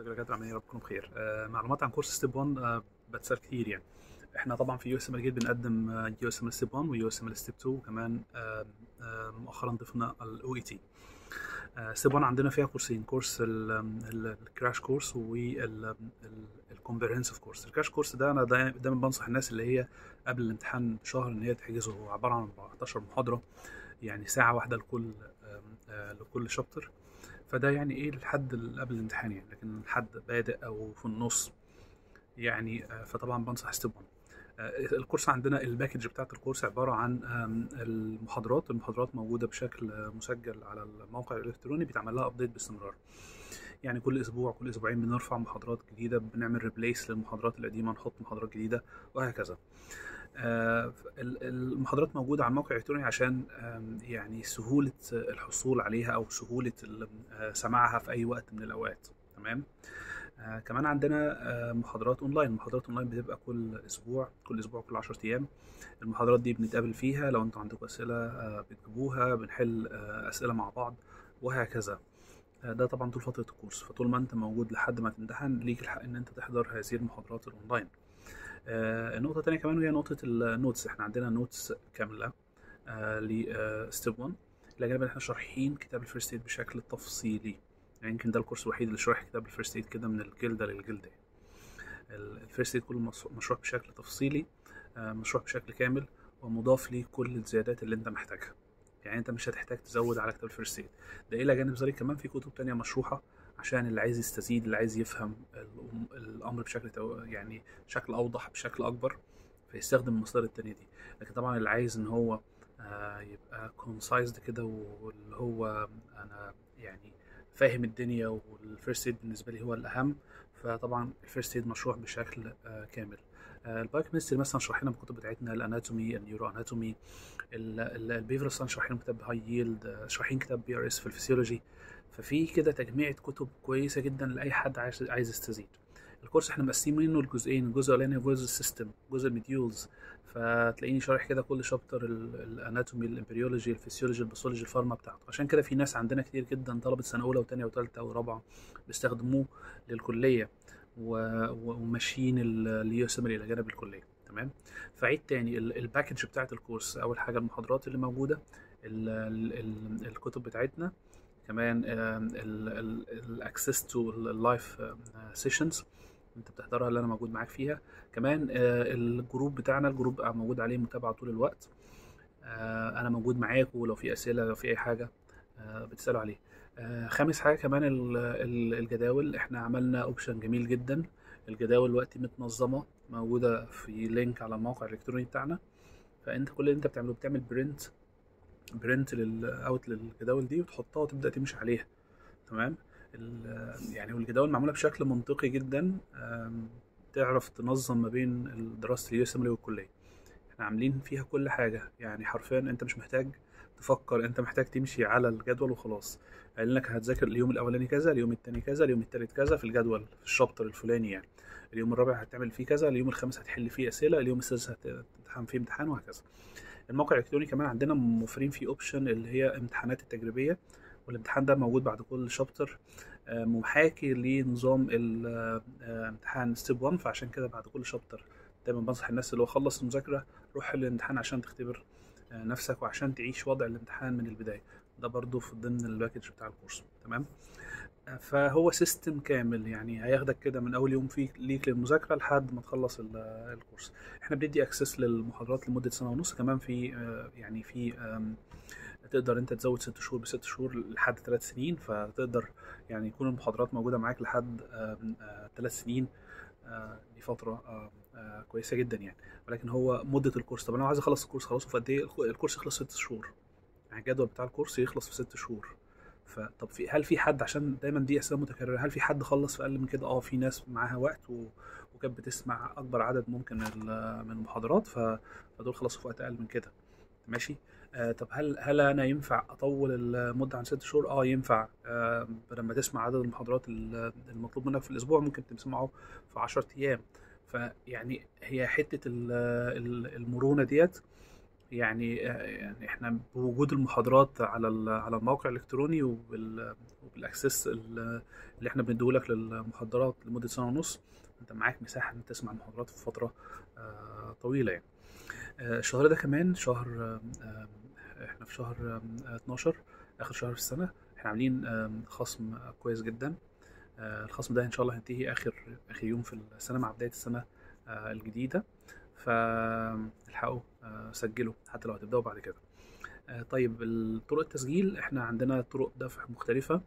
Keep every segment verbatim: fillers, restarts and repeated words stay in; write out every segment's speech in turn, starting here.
ازيكم يا دكاتره، عاملين ربكم بخير. آه معلومات عن كورس ستيب واحد آه بتسال كتير. يعني احنا طبعا في يو اس ام ال بنقدم آه يو اس ام ال ستيب واحد ويو اس ام ال ستيب اتنين، وكمان آه آه مؤخرا ضفنا الاو اي تي. ستيب واحد عندنا فيها كورسين، كورس الكراش كورس والكومبرهنسيف كورس. الكراش كورس ده انا دايما بنصح الناس اللي هي قبل الامتحان بشهر ان هي تحجزه. هو عباره عن اربعتاشر محاضره، يعني ساعه واحده لكل آه لكل شابتر، فده يعني ايه لحد قبل الامتحان يعني، لكن حد بادئ او في النص يعني، فطبعا بنصح ستيب واحد. الكورس عندنا الباكج بتاعت الكورس عباره عن المحاضرات، المحاضرات موجوده بشكل مسجل على الموقع الالكتروني، بيتعمل لها ابديت باستمرار. يعني كل اسبوع كل اسبوعين بنرفع محاضرات جديده، بنعمل ريبليس للمحاضرات القديمه، نحط محاضرات جديده وهكذا. المحاضرات موجوده على الموقع الالكتروني عشان يعني سهوله الحصول عليها او سهوله سماعها في اي وقت من الاوقات. تمام. كمان عندنا محاضرات اونلاين، محاضرات اونلاين بتبقى كل اسبوع كل اسبوع كل عشرة ايام. المحاضرات دي بنتقابل فيها، لو انتوا عندكم اسئله بتجيبوها، بنحل اسئله مع بعض وهكذا. ده طبعا طول فتره الكورس، فطول ما انت موجود لحد ما تمتحن ليك الحق ان انت تحضر هذه المحاضرات الاونلاين. آه النقطة الثانية كمان وهي نقطة النوتس. احنا عندنا نوتس كاملة آه لستيب واحد، إلى جانب إن احنا شارحين كتاب الفيرست ايد بشكل تفصيلي. يعني يمكن ده الكورس الوحيد اللي شارح كتاب الفيرست ايد كده من الجلدة للجلدة. الفيرست ايد كله مشروح بشكل تفصيلي، آه مشروح بشكل كامل، ومضاف ليه كل الزيادات اللي أنت محتاجها. يعني أنت مش هتحتاج تزود على كتاب الفيرست ايد ده. إلى جانب ذلك كمان في كتب تانية مشروحة عشان اللي عايز يستزيد، اللي عايز يفهم الامر بشكل يعني بشكل اوضح بشكل اكبر، فيستخدم المصادر التانية دي. لكن طبعا اللي عايز ان هو يبقى كونسايزد كده، واللي هو انا يعني فاهم الدنيا، والفيرست ايد بالنسبه لي هو الاهم، فطبعا الفيرست ايد مشروح بشكل كامل. البايوكيمستري مثلا شرحنا من الكتب بتاعتنا، الاناتومي، النيورو اناتومي، البيفرال ساينس شرحنا من كتاب هاي ييلد، شرحين كتاب بي ار اس في الفسيولوجي. ففي كده تجميعة كتب كويسة جدا لأي حد عايز عايز يستزيد. الكورس احنا مقسمينه لجزئين، الجزء الاولاني هو جزء السيستم، جزء المديولز، فتلاقيني شارح كده كل شابتر الاناتومي، الامبريولوجي، الفسيولوجي، الباثولوجي، الفارما بتاعته. عشان كده في ناس عندنا كتير جدا طلبة سنة أولى وتانية وتالتة ورابعة بيستخدموه للكلية وماشيين اليو اس ام ال إلى جانب الكلية. تمام. فعيد تاني الباكج بتاعة الكورس، أول حاجة المحاضرات اللي موجودة، ال ال ال الكتب بتاعتنا، كمان الاكسس تو اللايف سيشنز انت بتحضرها اللي انا موجود معاك فيها، كمان الجروب بتاعنا، الجروب موجود عليه متابعه طول الوقت، انا موجود معاك، ولو في اسئله لو في اي حاجه بتسالوا عليه. خامس حاجه كمان الجداول، احنا عملنا اوبشن جميل جدا، الجداول دلوقتي متنظمه موجوده في لينك على الموقع الالكتروني بتاعنا، فانت كل اللي انت بتعمله بتعمل برنت برنت للاوت للجداول دي وتحطها وتبدا تمشي عليها. تمام. يعني والجداول معموله بشكل منطقي جدا، تعرف تنظم ما بين دراسه اليو اس ام ال والكليه. احنا عاملين فيها كل حاجه، يعني حرفيا انت مش محتاج تفكر، انت محتاج تمشي على الجدول وخلاص. قال لك هتذاكر اليوم الاولاني كذا، اليوم الثاني كذا، اليوم الثالث كذا، في الجدول في الشابتر الفلاني، يعني اليوم الرابع هتعمل فيه كذا، اليوم الخامس هتحل فيه اسئله، اليوم السادس هتمتحن فيه امتحان وهكذا. الموقع الالكتروني كمان عندنا موفرين فيه اوبشن اللي هي امتحانات التجريبيه، والامتحان ده موجود بعد كل شابتر محاكي لنظام امتحان ستيب واحد. فعشان كده بعد كل شابتر دايما بنصح الناس اللي هو خلص المذاكره روح الامتحان عشان تختبر نفسك وعشان تعيش وضع الامتحان من البدايه. ده برده في ضمن الباكج بتاع الكورس. تمام. فهو سيستم كامل، يعني هياخدك كده من اول يوم فيك ليك للمذاكره لحد ما تخلص الكورس. احنا بندي اكسس للمحاضرات لمده سنه ونص، كمان في يعني في تقدر انت تزود ست شهور بست شهور لحد ثلاث سنين، فتقدر يعني يكون المحاضرات موجوده معاك لحد ثلاث سنين. دي فتره كويسه جدا يعني، ولكن هو مده الكورس. طب انا عايز اخلص الكورس خلاص، في قد ايه الكورس يخلص؟ ست شهور. يعني الجدول بتاع الكورس يخلص في ست شهور. فطب في هل في حد، عشان دايما دي اسئله متكرره، هل في حد خلص في اقل من كده؟ اه في ناس معاها وقت وكانت بتسمع اكبر عدد ممكن من المحاضرات، فدول خلصوا في وقت اقل من كده. ماشي. آه طب هل هل انا ينفع اطول المده عن ست شهور؟ اه ينفع. آه لما تسمع عدد المحاضرات المطلوب منك في الاسبوع ممكن تسمعه في عشرة ايام. فيعني هي حته المرونه ديت يعني يعني احنا بوجود المحاضرات على على الموقع الالكتروني وبالاكسس اللي احنا بنديهولك للمحاضرات لمده سنه ونص، انت معاك مساحه ان تسمع المحاضرات في فتره طويله. يعني الشهر ده كمان شهر، احنا في شهر اتناشر اخر شهر في السنه، احنا عاملين خصم كويس جدا. الخصم ده ان شاء الله هينتهي اخر اخر يوم في السنه مع بدايه السنه الجديده، فالحقوا سجلوا حتى لو هتبداوا بعد كده. طيب طرق التسجيل، احنا عندنا طرق دفع مختلفه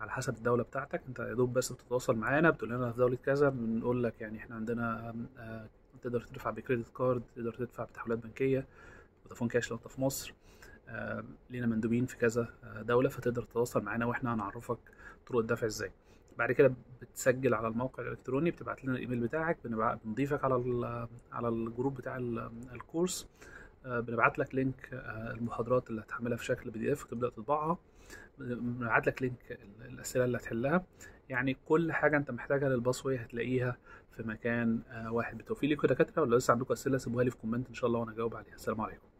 على حسب الدوله بتاعتك، انت يا دوب بس بتتواصل معانا بتقول لنا في دوله كذا بنقول لك. يعني احنا عندنا تقدر تدفع بكريدت كارد، تقدر تدفع بتحويلات بنكيه، فودافون كاش لو انت في مصر، لينا مندوبين في كذا دوله، فتقدر تتواصل معانا واحنا هنعرفك طرق الدفع ازاي. بعد كده بتسجل على الموقع الالكتروني، بتبعت لنا الايميل بتاعك، بنضيفك على على الجروب بتاع الكورس، بنبعت لك لينك المحاضرات اللي هتحملها في شكل بي دي اف وتبدا تطبعها، بنبعت لك لينك الاسئله اللي هتحلها. يعني كل حاجه انت محتاجها للباسوي هتلاقيها في مكان واحد. بالتوفيق ليكم يا دكاتره، ولو لسه عندكم اسئله سيبوها لي في كومنت ان شاء الله وانا اجاوب عليها. السلام عليكم.